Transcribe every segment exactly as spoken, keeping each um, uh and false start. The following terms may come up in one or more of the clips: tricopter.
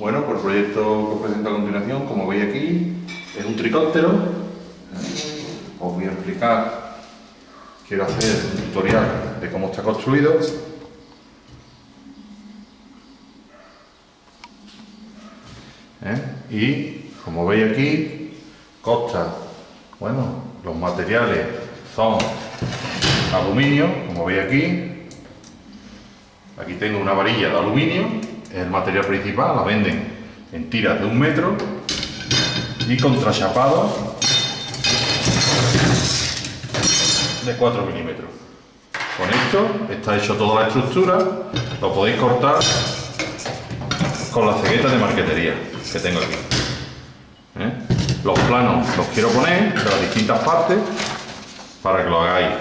Bueno, pues el proyecto que os presento a continuación, como veis aquí, es un tricóptero. Os voy a explicar, quiero hacer un tutorial de cómo está construido. ¿Eh? Y como veis aquí, consta, bueno, los materiales son aluminio, como veis aquí. Aquí tengo una varilla de aluminio, es el material principal, la venden en tiras de un metro y contrachapado de cuatro milímetros. Con esto está hecho toda la estructura, lo podéis cortar con la cegueta de marquetería que tengo aquí. ¿Eh? Los planos los quiero poner de las distintas partes para que lo hagáis.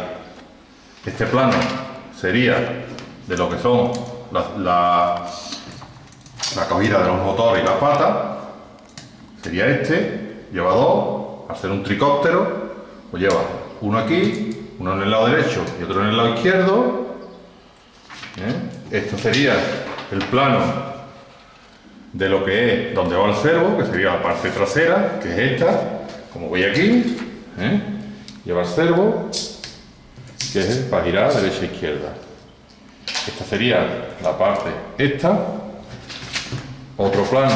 Este plano sería de lo que son la, la, la cogida de los motores y las patas, sería este, lleva dos, al ser un tricóptero, pues lleva uno aquí, uno en el lado derecho y otro en el lado izquierdo. ¿Eh? Esto sería el plano de lo que es donde va el servo, que sería la parte trasera, que es esta, como veis aquí. ¿Eh? Lleva el servo, que es para girar derecha e izquierda. Esta sería la parte esta. Otro plano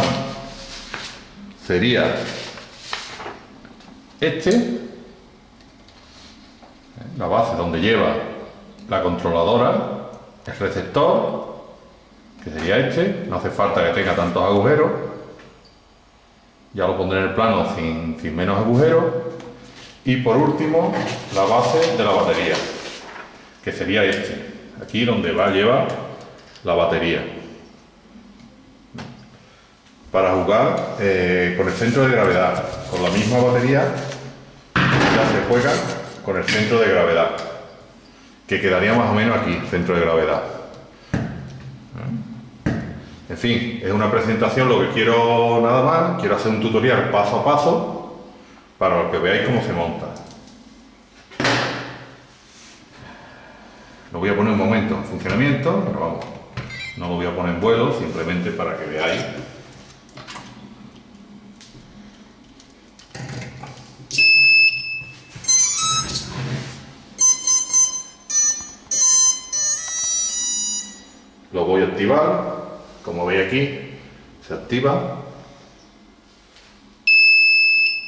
sería este, la base donde lleva la controladora, el receptor, que sería este. No hace falta que tenga tantos agujeros, ya lo pondré en el plano sin, sin menos agujeros. Y por último, la base de la batería, que sería este. Aquí donde va a llevar la batería. Para jugar eh, con el centro de gravedad, con la misma batería ya se juega con el centro de gravedad, que quedaría más o menos aquí, centro de gravedad. En fin, es una presentación, lo que quiero nada más, quiero hacer un tutorial paso a paso para que veáis cómo se monta. Lo voy a poner un momento en funcionamiento, pero vamos, no lo voy a poner en vuelo, simplemente para que veáis. Lo voy a activar, como veis aquí, se activa.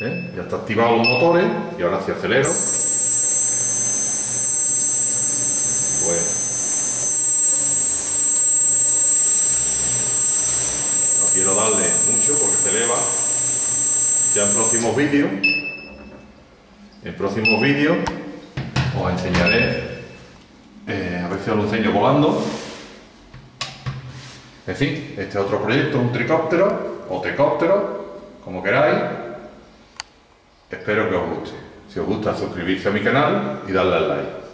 ¿Eh? Ya está activado los motores y ahora sí acelero. No quiero darle mucho porque se eleva. Ya en próximos vídeos en próximos vídeos os enseñaré, eh, a ver si os lo enseño volando. En fin, este es otro proyecto, un tricóptero o tecóptero, como queráis. Espero que os guste. Si os gusta, suscribirse a mi canal y darle al like.